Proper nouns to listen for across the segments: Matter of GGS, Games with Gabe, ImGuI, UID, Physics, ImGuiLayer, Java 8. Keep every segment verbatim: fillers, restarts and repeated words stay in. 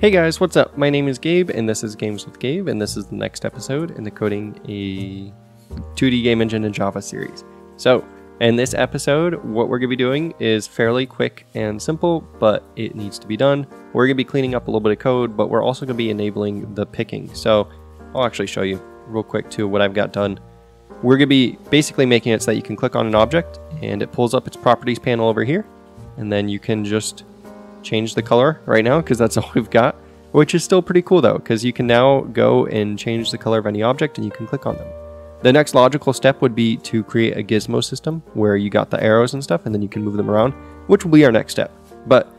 Hey guys, what's up? My name is Gabe, and this is Games with Gabe, and this is the next episode in the Coding a two D Game Engine in Java series. So, in this episode, what we're going to be doing is fairly quick and simple, but it needs to be done. We're going to be cleaning up a little bit of code, but we're also going to be enabling the picking. So, I'll actually show you real quick too what I've got done. We're going to be basically making it so that you can click on an object, and it pulls up its properties panel over here, and then you can just change the color right now because that's all we've got, which is still pretty cool though, because you can now go and change the color of any object and you can click on them. The next logical step would be to create a gizmo system where you got the arrows and stuff and then you can move them around, which will be our next step. But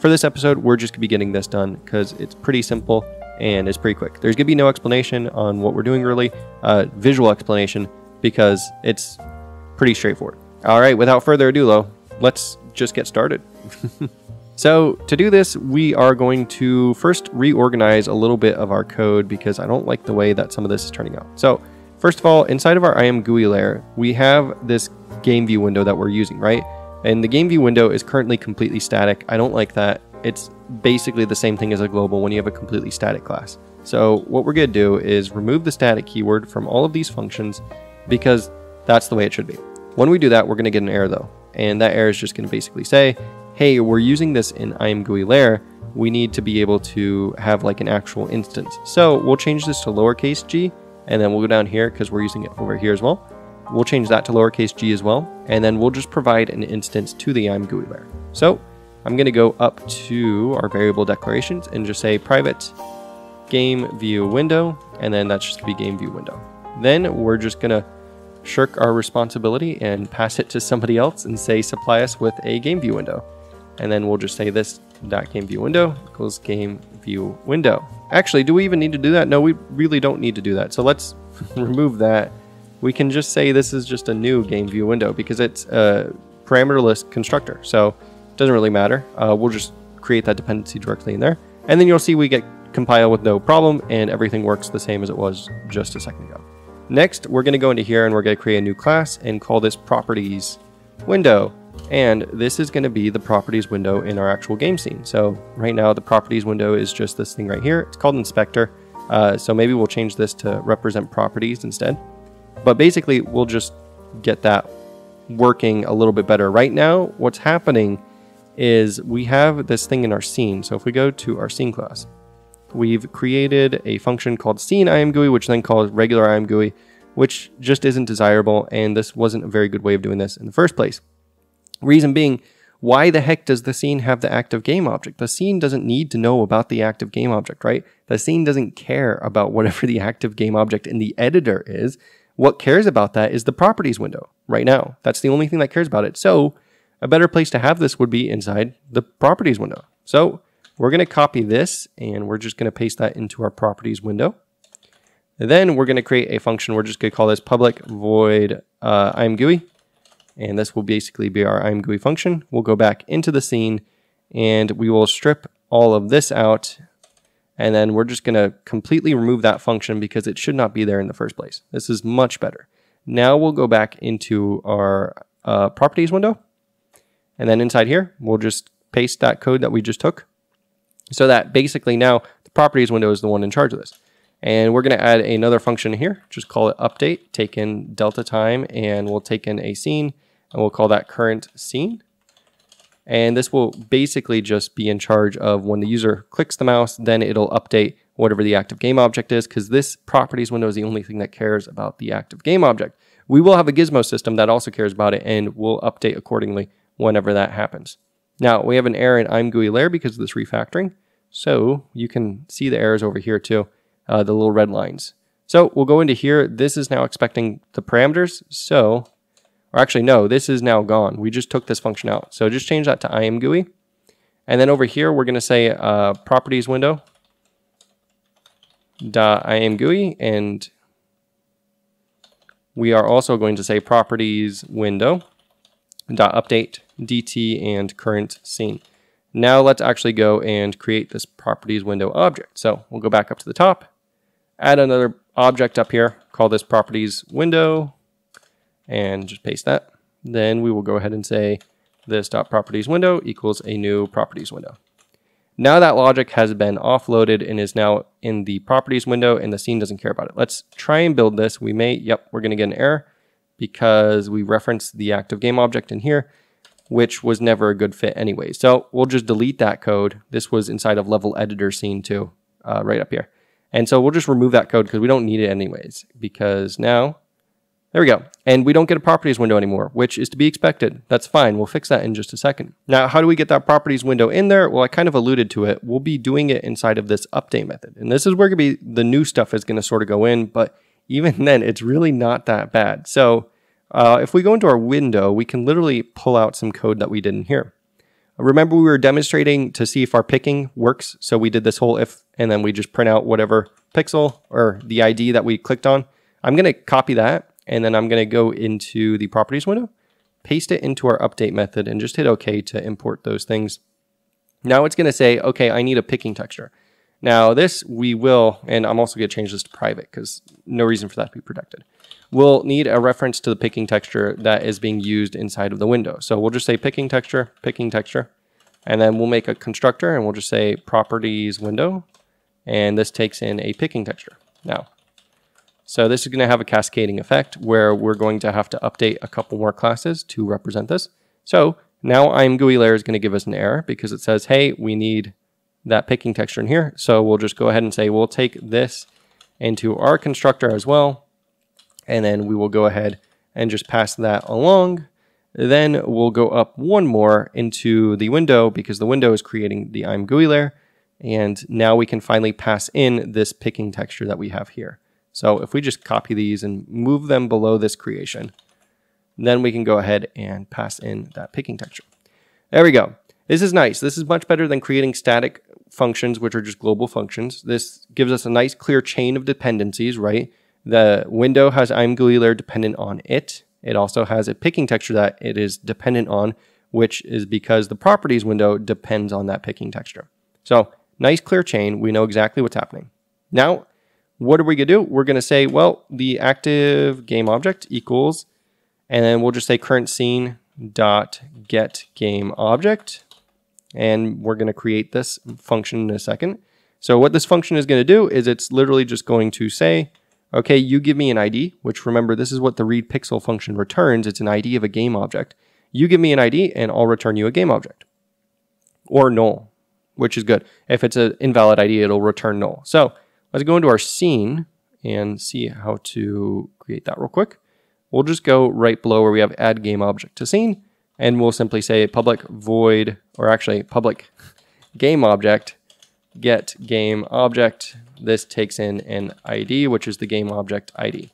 for this episode, we're just gonna be getting this done because it's pretty simple and it's pretty quick. There's gonna be no explanation on what we're doing really, uh, visual explanation, because it's pretty straightforward. All right, without further ado though, let's just get started. So to do this, we are going to first reorganize a little bit of our code because I don't like the way that some of this is turning out. So first of all, inside of our ImGuI layer, we have this game view window that we're using, right? And the game view window is currently completely static. I don't like that. It's basically the same thing as a global when you have a completely static class. So what we're going to do is remove the static keyword from all of these functions because that's the way it should be. When we do that, we're going to get an error though. And that error is just going to basically say, hey, we're using this in ImGuiLayer, we need to be able to have like an actual instance. So we'll change this to lowercase g, and then we'll go down here because we're using it over here as well. We'll change that to lowercase g as well, and then we'll just provide an instance to the ImGuiLayer. So I'm going to go up to our variable declarations and just say private game view window, and then that's just going to be game view window. Then we're just going to shirk our responsibility and pass it to somebody else and say supply us with a game view window. And then we'll just say this dot game view window equals game view window. Actually, do we even need to do that? No, we really don't need to do that. So let's remove that. We can just say this is just a new game view window because it's a parameterless constructor. So it doesn't really matter. Uh, we'll just create that dependency directly in there. And then you'll see we get compile with no problem and everything works the same as it was just a second ago. Next, we're going to go into here and we're going to create a new class and call this properties window. And this is going to be the properties window in our actual game scene. So right now the properties window is just this thing right here. It's called inspector. Uh, so maybe we'll change this to represent properties instead. But basically we'll just get that working a little bit better. Right now what's happening is we have this thing in our scene. So if we go to our scene class, we've created a function called scene ImGuI, which then calls regular ImGuI, which just isn't desirable. And this wasn't a very good way of doing this in the first place. Reason being, why the heck does the scene have the active game object? The scene doesn't need to know about the active game object, right? The scene doesn't care about whatever the active game object in the editor is. What cares about that is the properties window right now. That's the only thing that cares about it. So a better place to have this would be inside the properties window. So we're going to copy this and we're just going to paste that into our properties window. And then we're going to create a function. We're just going to call this public void uh, ImGuI. And this will basically be our ImGuI function. We'll go back into the scene and we will strip all of this out. And then we're just gonna completely remove that function because it should not be there in the first place. This is much better. Now we'll go back into our uh, properties window. And then inside here, we'll just paste that code that we just took. So that basically now the properties window is the one in charge of this. And we're going to add another function here. Just call it update, take in delta time, and we'll take in a scene. And we'll call that current scene. And this will basically just be in charge of when the user clicks the mouse, then it'll update whatever the active game object is, because this properties window is the only thing that cares about the active game object. We will have a gizmo system that also cares about it, and we'll update accordingly whenever that happens. Now, we have an error in ImGuiLayer because of this refactoring. So you can see the errors over here too, uh, the little red lines. So we'll go into here. This is now expecting the parameters. So Or actually, no, this is now gone. We just took this function out. So just change that to ImGuI. And then over here, we're going to say uh, properties window dot ImGuI. And we are also going to say properties window dot update dt and current scene. Now let's actually go and create this properties window object. So we'll go back up to the top, add another object up here, call this properties window, and just paste that. Then we will go ahead and say this dot properties window equals a new properties window. Now that logic has been offloaded and is now in the properties window, and the scene doesn't care about it. Let's try and build this. We may, yep, we're gonna get an error because we referenced the active game object in here, which was never a good fit anyway. So we'll just delete that code. This was inside of level editor scene two, uh, right up here. And so we'll just remove that code because we don't need it anyways, because now, there we go. And we don't get a properties window anymore, which is to be expected. That's fine. We'll fix that in just a second. Now, how do we get that properties window in there? Well, I kind of alluded to it. We'll be doing it inside of this update method. And this is where gonna be the new stuff is going to sort of go in. But even then, it's really not that bad. So uh, if we go into our window, we can literally pull out some code that we did in here. Remember, we were demonstrating to see if our picking works. So we did this whole if, and then we just print out whatever pixel or the I D that we clicked on. I'm going to copy that. And then I'm going to go into the properties window, paste it into our update method, and just hit OK to import those things. Now it's going to say, OK, I need a picking texture. Now this we will, and I'm also going to change this to private because no reason for that to be protected. We'll need a reference to the picking texture that is being used inside of the window. So we'll just say picking texture, picking texture, and then we'll make a constructor and we'll just say properties window. And this takes in a picking texture. Now, so this is going to have a cascading effect where we're going to have to update a couple more classes to represent this. So now ImGuiLayer is going to give us an error because it says, hey, we need that picking texture in here. So we'll just go ahead and say, we'll take this into our constructor as well. And then we will go ahead and just pass that along. Then we'll go up one more into the window because the window is creating the ImGuiLayer. And now we can finally pass in this picking texture that we have here. So if we just copy these and move them below this creation, then we can go ahead and pass in that picking texture. There we go. This is nice. This is much better than creating static functions, which are just global functions. This gives us a nice clear chain of dependencies, right? The window has ImGuiLayer dependent on it. It also has a picking texture that it is dependent on, which is because the properties window depends on that picking texture. So nice clear chain. We know exactly what's happening. Now, what are we going to do? We're going to say, well, the active game object equals, and then we'll just say current scene dot get game object. And we're going to create this function in a second. So what this function is going to do is it's literally just going to say, okay, you give me an I D, which remember, this is what the read pixel function returns. It's an I D of a game object. You give me an I D and I'll return you a game object or null, which is good. If it's an invalid I D, it'll return null. So let's go into our scene and see how to create that real quick. We'll just go right below where we have add game object to scene, and we'll simply say public void, or actually public game object, get game object. This takes in an I D, which is the game object I D.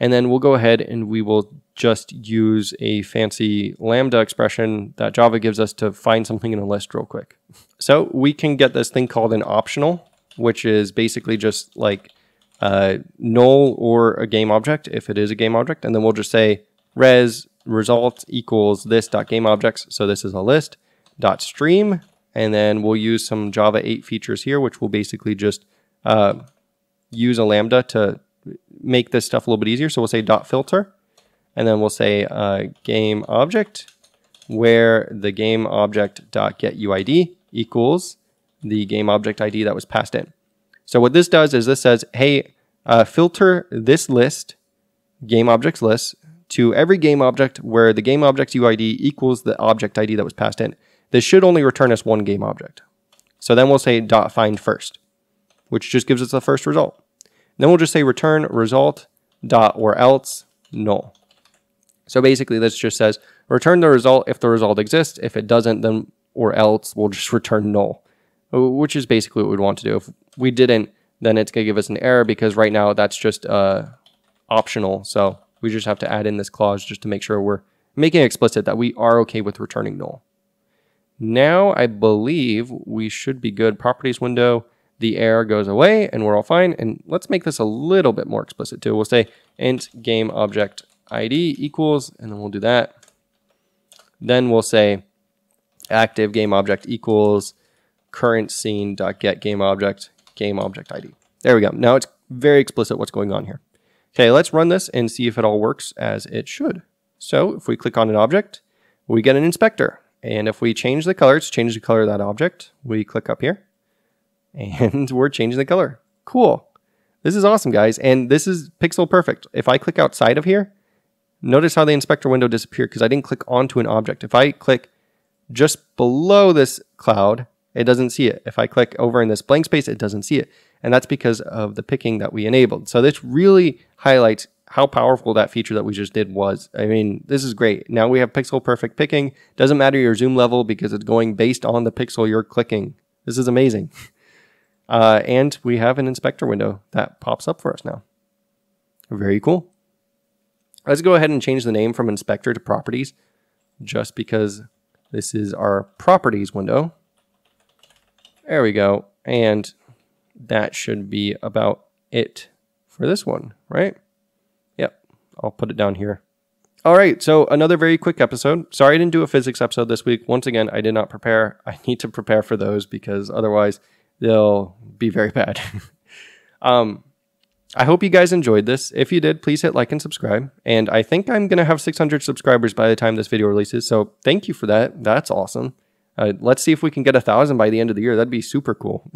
And then we'll go ahead and we will just use a fancy lambda expression that Java gives us to find something in a list real quick. So we can get this thing called an optional, which is basically just like uh, null or a game object, if it is a game object. And then we'll just say res result equals this dot game objects. So this is a list dot stream. And then we'll use some Java eight features here, which will basically just uh, use a lambda to make this stuff a little bit easier. So we'll say dot filter. And then we'll say uh, game object where the game object dot get U I D equals the game object I D that was passed in. So what this does is this says, hey, uh, filter this list, game objects list, to every game object where the game object's U I D equals the object I D that was passed in. This should only return us one game object. So then we'll say dot find first, which just gives us the first result. Then we'll just say return result dot or else null. So basically this just says return the result if the result exists. If it doesn't, then or else we'll just return null, which is basically what we'd want to do. If we didn't, then it's going to give us an error because right now that's just uh, optional. So we just have to add in this clause just to make sure we're making explicit that we are okay with returning null. Now I believe we should be good. Properties window, the error goes away and we're all fine. And let's make this a little bit more explicit too. We'll say int game object I D equals, and then we'll do that. Then we'll say active game object equals current scene dot get game object game object I D. There we go. Now it's very explicit what's going on here. Okay, let's run this and see if it all works as it should. So if we click on an object, we get an inspector, And if we change the color, to change the color of that object, we click up here and we're changing the color. Cool. This is awesome, guys. And this is pixel perfect. If I click outside of here, notice how the inspector window disappeared because I didn't click onto an object. If I click just below this cloud, it doesn't see it. If I click over in this blank space, it doesn't see it. And that's because of the picking that we enabled. So this really highlights how powerful that feature that we just did was. I mean, this is great. Now we have pixel perfect picking. Doesn't matter your zoom level because it's going based on the pixel you're clicking. This is amazing. Uh, and we have an inspector window that pops up for us now. Very cool. Let's go ahead and change the name from inspector to properties, just because this is our properties window. There we go. And that should be about it for this one, right? Yep. I'll put it down here. All right. So another very quick episode. Sorry, I didn't do a physics episode this week. Once again, I did not prepare. I need to prepare for those because otherwise they'll be very bad. um, I hope you guys enjoyed this. If you did, please hit like and subscribe. And I think I'm going to have six hundred subscribers by the time this video releases. So thank you for that. That's awesome. Uh, let's see if we can get one thousand by the end of the year. That'd be super cool.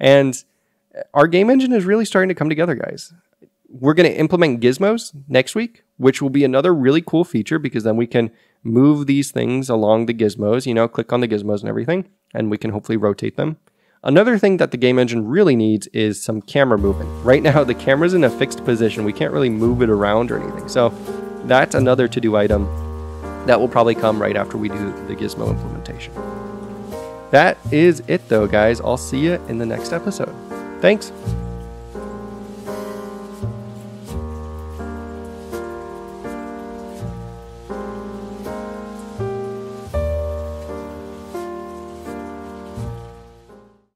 And our game engine is really starting to come together, guys. We're going to implement gizmos next week, which will be another really cool feature because then we can move these things along the gizmos, you know, click on the gizmos and everything, and we can hopefully rotate them. Another thing that the game engine really needs is some camera movement. Right now, the camera's in a fixed position. We can't really move it around or anything. So that's another to-do item that will probably come right after we do the gizmo implementation. That is it though, guys. I'll see you in the next episode. Thanks.